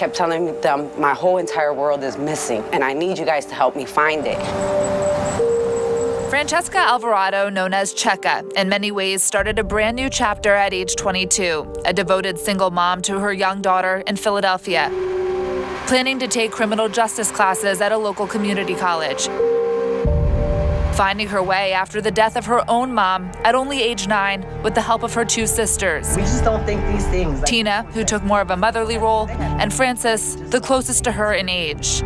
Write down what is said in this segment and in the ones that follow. kept telling them my whole entire world is missing, and I need you guys to help me find it. Franchesca Alvarado, known as Checa, in many ways started a brand new chapter at age 22, a devoted single mom to her young daughter in Philadelphia, planning to take criminal justice classes at a local community college. Finding her way after the death of her own mom at only age 9 with the help of her two sisters. We just don't think these things. Like Tina, who took more of a motherly role, and Frances, the closest to her in age.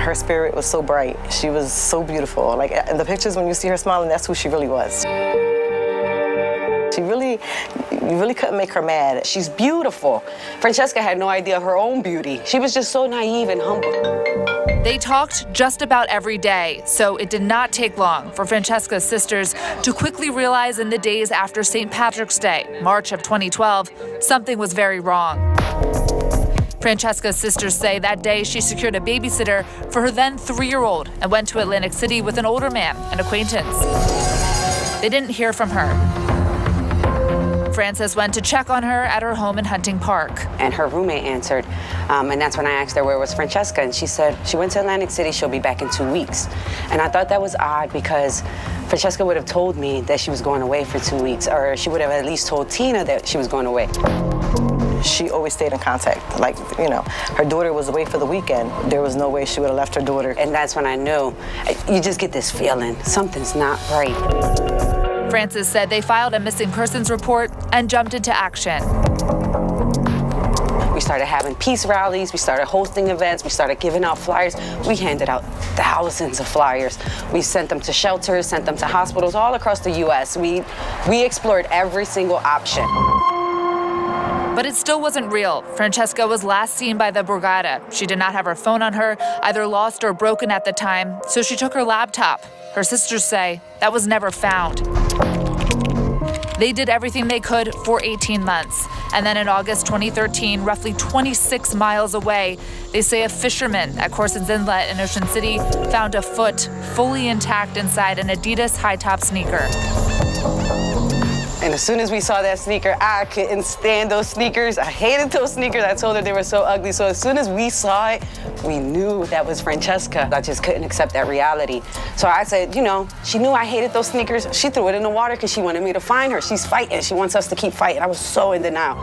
Her spirit was so bright. She was so beautiful. Like in the pictures, when you see her smiling, that's who she really was. You really couldn't make her mad. She's beautiful. Franchesca had no idea of her own beauty. She was just so naive and humble. They talked just about every day, so it did not take long for Franchesca's sisters to quickly realize in the days after St. Patrick's Day, March of 2012, something was very wrong. Franchesca's sisters say that day she secured a babysitter for her then 3-year-old and went to Atlantic City with an older man, an acquaintance. They didn't hear from her. Frances went to check on her at her home in Hunting Park. And her roommate answered, and that's when I asked her where was Franchesca, and she said she went to Atlantic City, she'll be back in 2 weeks. And I thought that was odd because Franchesca would have told me that she was going away for 2 weeks, or she would have at least told Tina that she was going away. She always stayed in contact. Like, you know, her daughter was away for the weekend. There was no way she would have left her daughter. And that's when I knew. You just get this feeling, something's not right. Frances said they filed a missing persons report and jumped into action. We started having peace rallies, we started hosting events, we started giving out flyers. We handed out thousands of flyers. We sent them to shelters, sent them to hospitals all across the U.S. We explored every single option. But it still wasn't real. Franchesca was last seen by the Borgata. She did not have her phone on her, either lost or broken at the time, so she took her laptop. Her sisters say that was never found. They did everything they could for 18 months. And then in August 2013, roughly 26 miles away, they say a fisherman at Corson's Inlet in Ocean City found a foot fully intact inside an Adidas high-top sneaker. And as soon as we saw that sneaker, I couldn't stand those sneakers. I hated those sneakers. I told her they were so ugly. So as soon as we saw it, we knew that was Franchesca. I just couldn't accept that reality. So I said, you know, she knew I hated those sneakers. She threw it in the water because she wanted me to find her. She's fighting. She wants us to keep fighting. I was so in denial.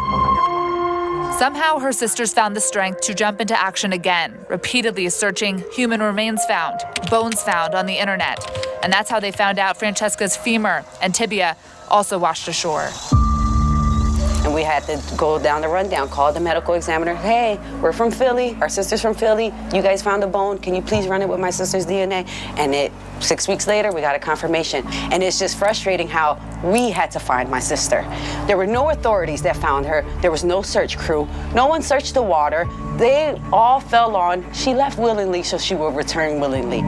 Somehow her sisters found the strength to jump into action again, repeatedly searching human remains found, bones found on the internet. And that's how they found out Franchesca's femur and tibia also washed ashore. And we had to go down the rundown, call the medical examiner. Hey, we're from Philly, our sister's from Philly. You guys found a bone, can you please run it with my sister's DNA? And 6 weeks later, we got a confirmation. And it's just frustrating how we had to find my sister. There were no authorities that found her. There was no search crew. No one searched the water. They all fell on. She left willingly, so she will return willingly.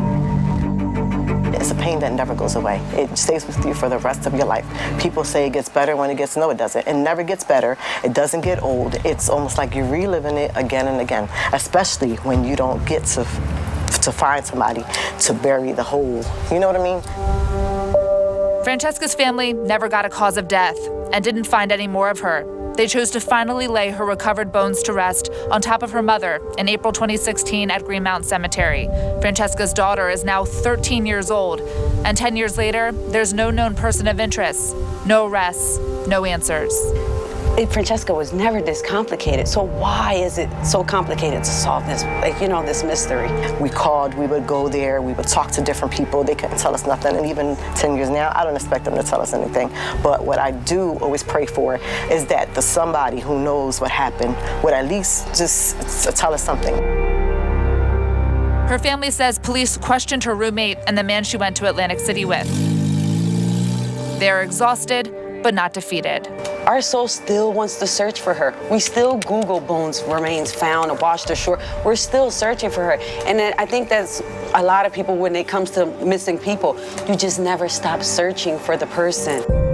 It's a pain that never goes away. It stays with you for the rest of your life. People say it gets better when it gets, no, it doesn't. It never gets better. It doesn't get old. It's almost like you're reliving it again and again, especially when you don't get to find somebody to bury the whole, you know what I mean? Franchesca's family never got a cause of death and didn't find any more of her. They chose to finally lay her recovered bones to rest on top of her mother in April 2016 at Greenmount Cemetery. Franchesca's daughter is now 13 years old, and 10 years later, there's no known person of interest, no arrests, no answers. Franchesca was never this complicated, so why is it so complicated to solve this, like, you know, this mystery? We called, we would go there, we would talk to different people. They couldn't tell us nothing, and even 10 years now, I don't expect them to tell us anything. But what I do always pray for is that the somebody who knows what happened would at least just tell us something. Her family says police questioned her roommate and the man she went to Atlantic City with. They're exhausted, but not defeated. Our soul still wants to search for her. We still Google bones, remains found, washed ashore. We're still searching for her. And I think that's a lot of people when it comes to missing people. You just never stop searching for the person.